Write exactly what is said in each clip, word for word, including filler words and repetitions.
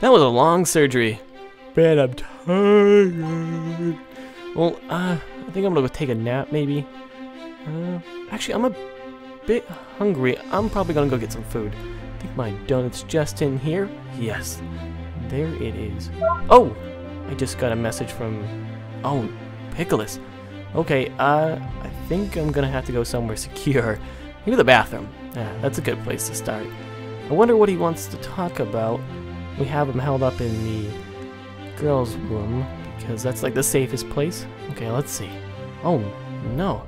That was a long surgery. Man, I'm tired. Well, uh, I think I'm gonna go take a nap, maybe. Uh, actually, I'm a bit hungry. I'm probably gonna go get some food. I think my donut's just in here. Yes, there it is. Oh, I just got a message from... Oh, Pikalus. Okay, uh, I think I'm gonna have to go somewhere secure. Maybe the bathroom. Yeah, that's a good place to start. I wonder what he wants to talk about. We have him held up in the girls' room, because that's like the safest place. Okay, let's see. Oh, no.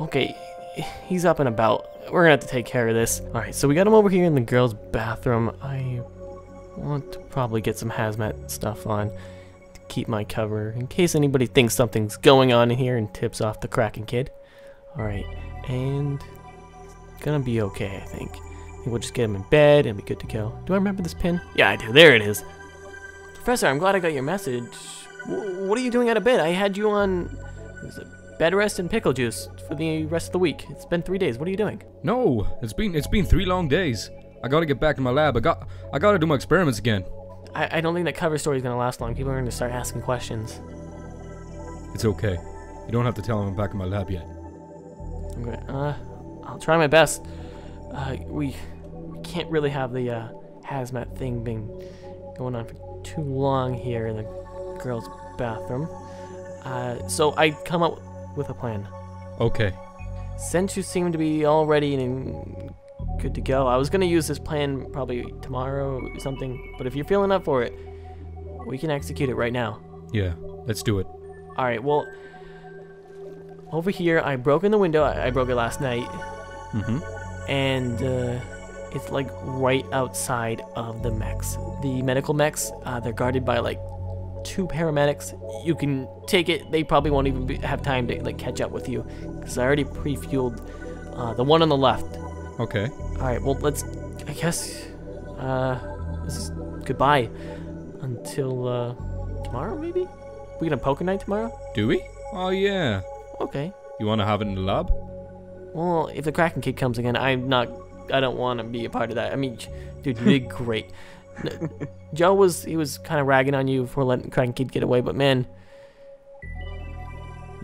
Okay, he's up and about. We're gonna have to take care of this. Alright, so we got him over here in the girls' bathroom. I want to probably get some hazmat stuff on to keep my cover, in case anybody thinks something's going on in here and tips off the Kraken Kid. Alright, and it's gonna be okay, I think. We'll just get him in bed and be good to go. Do I remember this pin? Yeah, I do. There it is. Professor, I'm glad I got your message. W what are you doing out of bed? I had you on was it bed rest and pickle juice for the rest of the week. It's been three days. What are you doing? No, it's been it's been three long days. I gotta get back to my lab. I got I gotta do my experiments again. I, I don't think that cover story is gonna last long. People are gonna start asking questions. It's okay. You don't have to tell them I'm back in my lab yet. I'm gonna, uh, I'll try my best. Uh, we. Can't really have the uh, hazmat thing being going on for too long here in the girls' bathroom. Uh, so I come up with a plan. Okay. Since you seem to be all ready and good to go, I was gonna use this plan probably tomorrow or something. But if you're feeling up for it, we can execute it right now. Yeah, let's do it. All right. Well, over here I broke in the window. I, I broke it last night. Mm-hmm. And. Uh, It's like right outside of the mechs. The medical mechs, uh, they're guarded by like two paramedics. You can take it. They probably won't even be, have time to like catch up with you, because I already pre-fueled uh, the one on the left. Okay. All right. Well, let's. I guess. Uh, this is goodbye until uh, tomorrow, maybe. We gonna poker night tomorrow? Do we? Oh yeah. Okay. You wanna have it in the lab? Well, if the Kraken Kid comes again, I'm not. I don't want to be a part of that. I mean, dude, you did great. Joe was, he was kind of ragging on you for letting Kraken Kid get away, but man,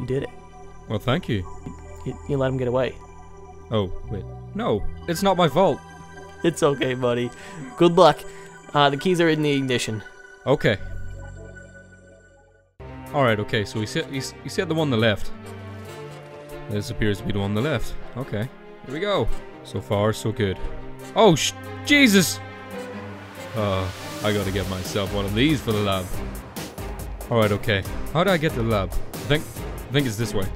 you did it. Well, thank you. You, you let him get away. Oh, wait. No, it's not my fault. It's okay, buddy. Good luck. Uh, the keys are in the ignition. Okay. Alright, okay, so he said, he, he said the one on the left. This appears to be the one on the left. Okay, here we go. So far, so good. Oh, sh Jesus! Uh, I gotta get myself one of these for the lab. Alright, okay. How do I get to the lab? I think, I think it's this way.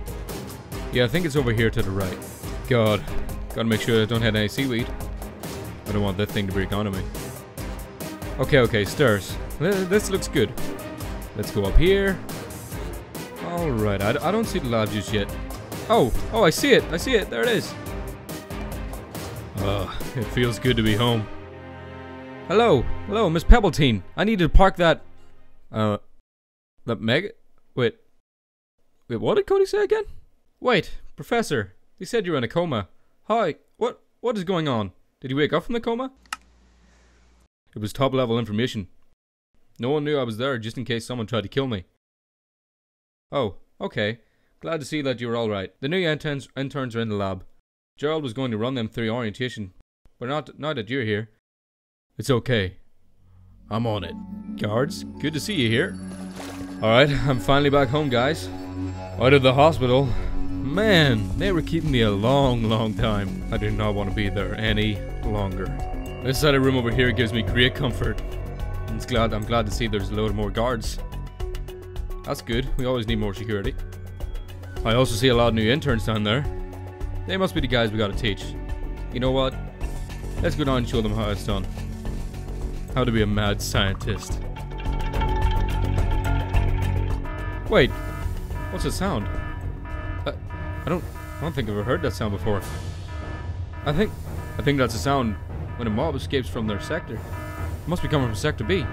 Yeah, I think it's over here to the right. God, gotta make sure I don't have any seaweed. I don't want that thing to break onto me. Okay, okay, stairs. This looks good. Let's go up here. Alright, I, I don't see the lab just yet. Oh, oh, I see it, I see it, there it is. Uh, it feels good to be home. Hello, hello, Miss Pebbletine. I need to park that, uh, that mega, wait, wait, what did Cody say again? Wait, Professor, he said you were in a coma. Hi, what, what is going on? Did you wake up from the coma? It was top-level information. No one knew I was there just in case someone tried to kill me. Oh, okay. Glad to see that you were alright. The new interns, interns are in the lab. Gerald was going to run them through orientation, but not now that you're here. It's okay. I'm on it. Guards, good to see you here. Alright, I'm finally back home, guys. Out of the hospital. Man, they were keeping me a long, long time. I do not want to be there any longer. This other room over here gives me great comfort. I'm glad, I'm glad to see there's a load more guards. That's good, we always need more security. I also see a lot of new interns down there. They must be the guys we gotta teach. You know what? Let's go down and show them how it's done. How to be a mad scientist. Wait, what's that sound? I, I don't, I don't think I've ever heard that sound before. I think, I think that's a sound when a mob escapes from their sector. It must be coming from Sector B.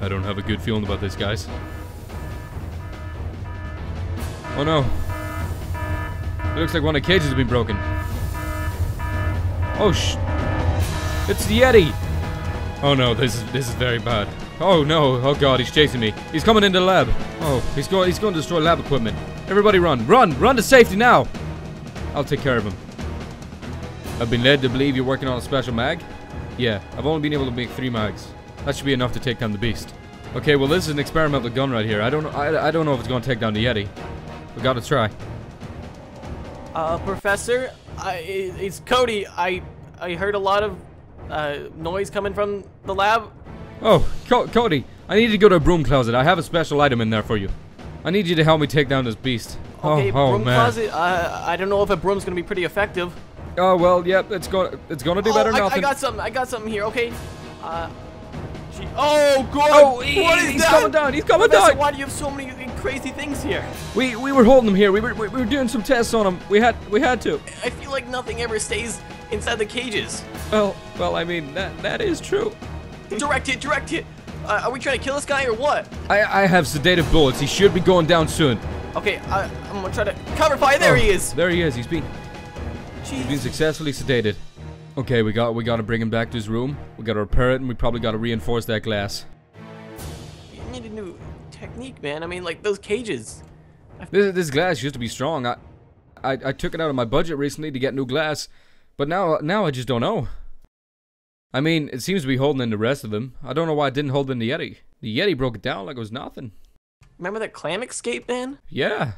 I don't have a good feeling about this, guys. Oh no. It looks like one of the cages has been broken. Oh, sh... It's the Yeti! Oh no, this is this is very bad. Oh no, oh god, he's chasing me. He's coming into the lab. Oh, he's going he's going to destroy lab equipment. Everybody run, run, run to safety now! I'll take care of him. I've been led to believe you're working on a special mag? Yeah, I've only been able to make three mags. That should be enough to take down the beast. Okay, well this is an experimental gun right here. I don't know I, I don't know if it's gonna take down the Yeti. We gotta try. Uh, Professor, I, it's Cody. I I heard a lot of uh, noise coming from the lab. Oh, Co Cody, I need you to go to a broom closet. I have a special item in there for you. I need you to help me take down this beast. Okay, oh, broom oh, man. closet. Uh, I don't know if a broom's gonna be pretty effective. Oh well, yep. Yeah, it's gonna it's gonna do oh, better than nothing. I got something. I got something here. Okay. Uh, gee, oh God! Oh, what he, is he's that? coming down. He's coming Professor, down. Why do you have so many crazy things here? We we were holding him here. We were we were doing some tests on him. We had we had to. I feel like nothing ever stays inside the cages. Well, well, I mean that that is true. Direct hit, direct hit. Uh, are we trying to kill this guy or what? I I have sedative bullets. He should be going down soon. Okay, I, I'm gonna try to cover fire. There oh, he is. There he is. He's been Jeez. he's been successfully sedated. Okay, we got we got to bring him back to his room. We got to repair it, and we probably got to reinforce that glass. You need a new technique, man. I mean, like those cages. This this glass used to be strong. I, I I took it out of my budget recently to get new glass, but now now I just don't know. I mean, it seems to be holding in the rest of them. I don't know why I didn't hold in the Yeti. The Yeti broke it down like it was nothing. Remember that clam escape, man? Yeah.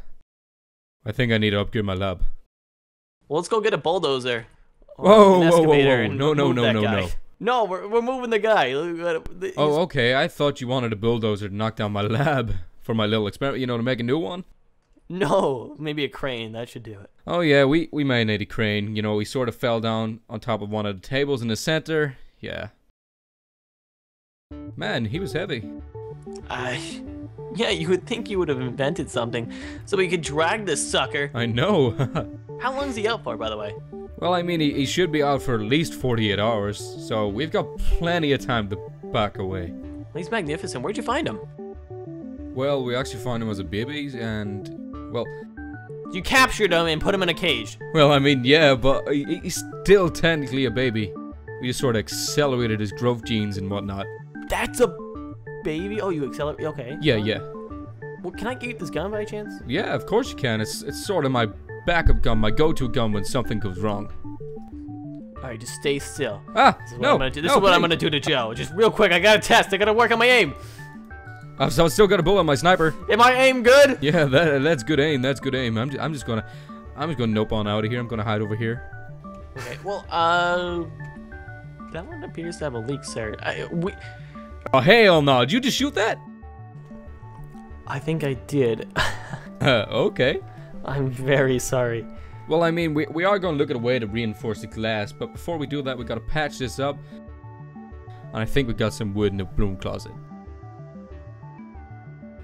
I think I need to upgrade my lab. Well, let's go get a bulldozer. Whoa, whoa, whoa, whoa, no, no, no, no, no. No, we're, we're moving the guy. He's... Oh, okay. I thought you wanted a bulldozer to knock down my lab for my little experiment, you know, to make a new one? No, maybe a crane. That should do it. Oh, yeah, we, we may need a crane. You know, we sort of fell down on top of one of the tables in the center. Yeah. Man, he was heavy. I... Yeah, you would think you would have invented something so we could drag this sucker. I know. How long is he out for, by the way? Well, I mean, he, he should be out for at least forty-eight hours, so we've got plenty of time to back away. He's magnificent. Where'd you find him? Well, we actually found him as a baby, and, well... You captured him and put him in a cage. Well, I mean, yeah, but he, he's still technically a baby. We just sort of accelerated his growth genes and whatnot. That's a... baby? Oh, you accelerate? Okay. Yeah, yeah. Well, can I get this gun by chance? Yeah, of course you can. It's it's sort of my backup gun, my go-to gun when something goes wrong. All right, just stay still. Ah, this is what no, I'm gonna do. This no, is what please. I'm gonna do to Joe. Just real quick, I gotta test. I gotta work on my aim. I've, I've still got a bullet on my sniper. Am I aim good? Yeah, that that's good aim. That's good aim. I'm just, I'm just gonna I'm just gonna nope on out of here. I'm gonna hide over here. Okay. Well, uh, that one appears to have a leak, sir. I, we. Oh, hell no. Did you just shoot that? I think I did. uh, okay. I'm very sorry. Well, I mean, we, we are going to look at a way to reinforce the glass, but before we do that, we got to patch this up. And I think we got some wood in the broom closet.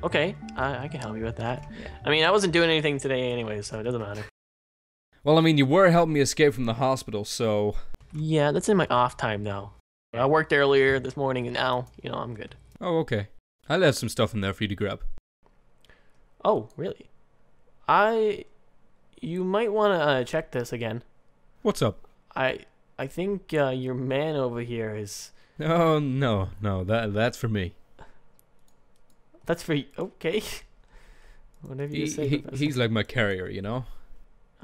Okay, I, I can help you with that. I mean, I wasn't doing anything today anyway, so it doesn't matter. Well, I mean, you were helping me escape from the hospital, so... Yeah, that's in my off time now. I worked earlier this morning, and now, you know, I'm good. Oh, okay. I left some stuff in there for you to grab. Oh, really? I... You might want to uh, check this again. What's up? I I think uh, your man over here is... Oh, no, no, that that's for me. That's for you? Okay. Whatever you he, say. He, he's like my carrier, you know?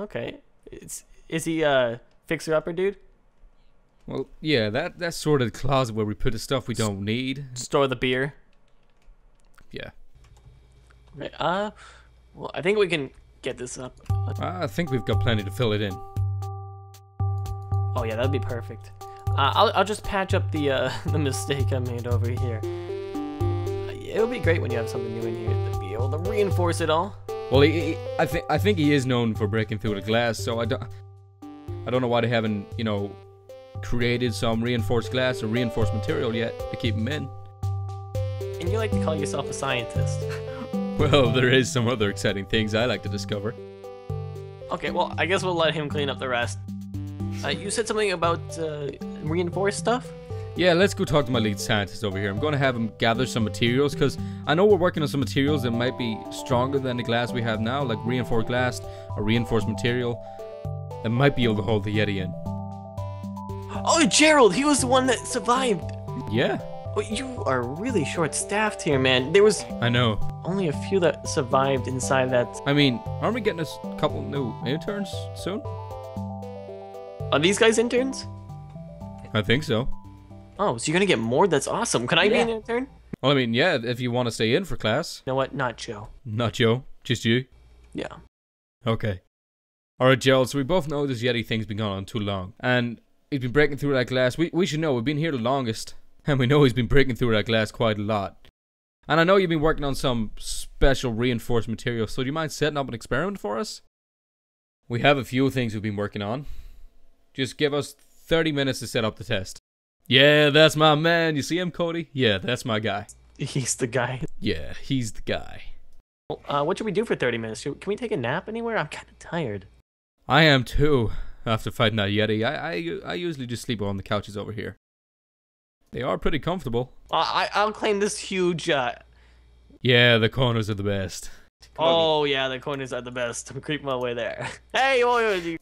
Okay. It's, is he a fixer-upper dude? Well, yeah, that that's sort of the closet where we put the stuff we don't need. Store the beer. Yeah. Right, uh, well, I think we can get this up. I think we've got plenty to fill it in. Oh yeah, that'd be perfect. Uh, I'll I'll just patch up the uh, the mistake I made over here. It'll be great when you have something new in here to be able to reinforce it all. Well, he, he, I think I think he is known for breaking through the glass, so I don't I don't know why they haven't, you know, created some reinforced glass or reinforced material yet to keep them in. And you like to call yourself a scientist. Well, there is some other exciting things I like to discover. Okay, well, I guess we'll let him clean up the rest. Uh, you said something about uh, reinforced stuff? Yeah, let's go talk to my lead scientist over here. I'm going to have him gather some materials, because I know we're working on some materials that might be stronger than the glass we have now, like reinforced glass or reinforced material that might be able to hold the Yeti in. Oh, Gerald, he was the one that survived. Yeah. Well, you are really short-staffed here, man. There was... I know. Only a few that survived inside that... I mean, aren't we getting a couple new interns soon? Are these guys interns? I think so. Oh, so you're gonna get more? That's awesome. Can I yeah. be an intern? Well, I mean, yeah, if you want to stay in for class. You know what? Not Joe. Not Joe? Just you? Yeah. Okay. Alright, Gerald, so we both know this Yeti thing's been going on too long. And he's been breaking through that glass. We, we should know, we've been here the longest. And we know he's been breaking through that glass quite a lot. And I know you've been working on some special reinforced material, so do you mind setting up an experiment for us? We have a few things we've been working on. Just give us thirty minutes to set up the test. Yeah, that's my man. You see him, Cody? Yeah, that's my guy. He's the guy. Yeah, he's the guy. Well, uh, what should we do for thirty minutes? Can we take a nap anywhere? I'm kind of tired. I am too. After fighting that Yeti, I, I, I usually just sleep on the couches over here. They are pretty comfortable. Uh, I, I'll claim this huge... Uh... Yeah, the corners are the best. Oh, yeah, the corners are the best. I'm creeping my way there. Hey, you...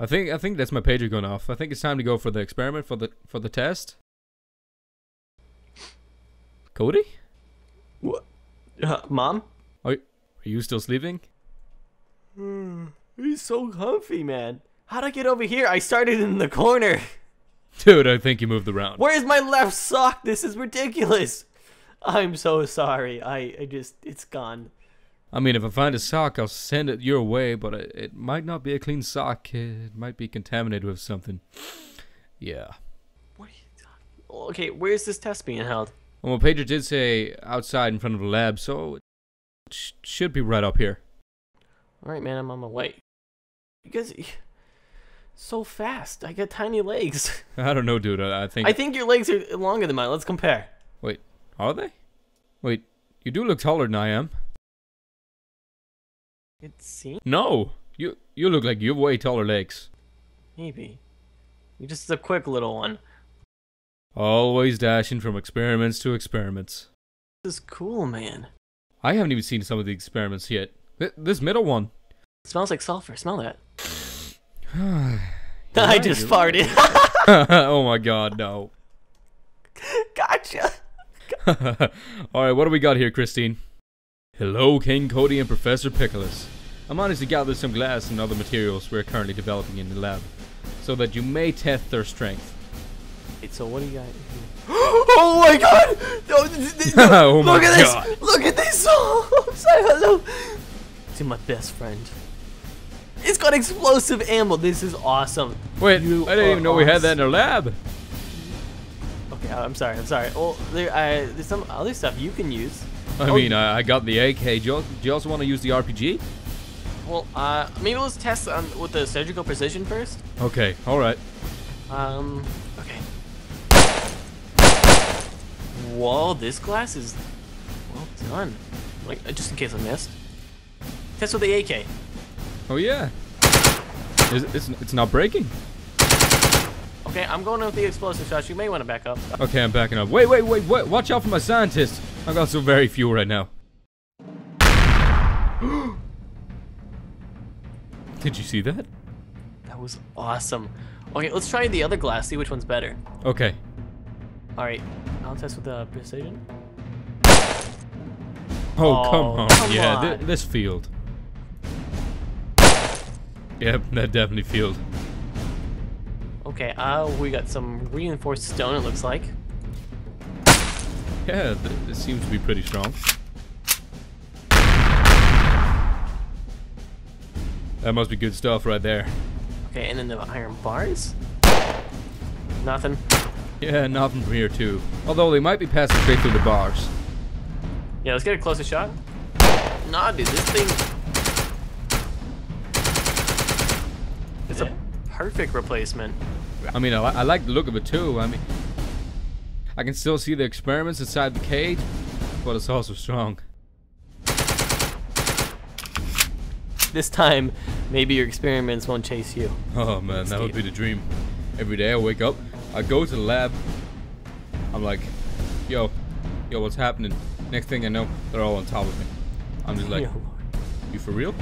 I think I think that's my pager going off. I think it's time to go for the experiment, for the for the test. Cody? What? Uh, Mom? Are, are you still sleeping? Hmm. He's so comfy, man. How'd I get over here? I started in the corner. Dude, I think you moved around. Where's my left sock? This is ridiculous. I'm so sorry. I, I just, it's gone. I mean, if I find a sock, I'll send it your way, but it, it might not be a clean sock. It might be contaminated with something. Yeah. What are you talking? Okay, where's this test being held? Well, Pedro did say outside in front of the lab, so it sh should be right up here. All right, man, I'm on my way. You guys... so fast. I got tiny legs. I don't know, dude. I, I think I think your legs are longer than mine. Let's compare. Wait, are they? Wait, you do look taller than I am. It seems. No, you you look like you have way taller legs. Maybe. You're just a quick little one. Always dashing from experiments to experiments. This is cool, man. I haven't even seen some of the experiments yet. Th this middle one. It smells like sulfur. Smell that. I right, just farted. Oh my god, no. Gotcha. Alright, what do we got here, Christine? Hello, King Cody and Professor Pikalus. I managed to gather some glass and other materials we're currently developing in the lab, so that you may test their strength. Wait, so what do you got here? Oh my god! No, no, oh look my at god. This! Look at this! Oh, say hello to my best friend. It's got explosive ammo. This is awesome. Wait, you I didn't even know awesome. We had that in our lab. Okay, I'm sorry. I'm sorry. Well, there, I, there's some other stuff you can use. I oh, mean, I, I got the A K. Do you, do you also want to use the R P G? Well, uh, maybe let's test on, with the surgical precision first. Okay, all right. Um, okay. Whoa, this glass is well done. Like, just in case I missed. Test with the A K. Oh yeah, it's, it's not breaking. Okay, I'm going with the explosive shots. You may want to back up. Okay, I'm backing up. Wait, wait, wait, wait. Watch out for my scientist. I've got so very few right now. Did you see that? That was awesome. Okay, let's try the other glass, see which one's better. Okay. All right, I'll test with the precision. Oh, oh come on. Come yeah, on. Th this field. Yep, that definitely field. Okay, uh, we got some reinforced stone, it looks like. Yeah, it seems to be pretty strong. That must be good stuff right there. Okay, and then the iron bars? Nothing. Yeah, nothing from here too. Although they might be passing straight through the bars. Yeah, let's get a closer shot. Nah, dude, this thing... perfect replacement. I mean, I, I like the look of it too. I mean, I can still see the experiments inside the cage, but it's also strong. This time, maybe your experiments won't chase you. Oh man, that would be the dream. Every day I wake up, I go to the lab, I'm like, yo, yo, what's happening? Next thing I know, they're all on top of me. I'm just like, yo. You for real?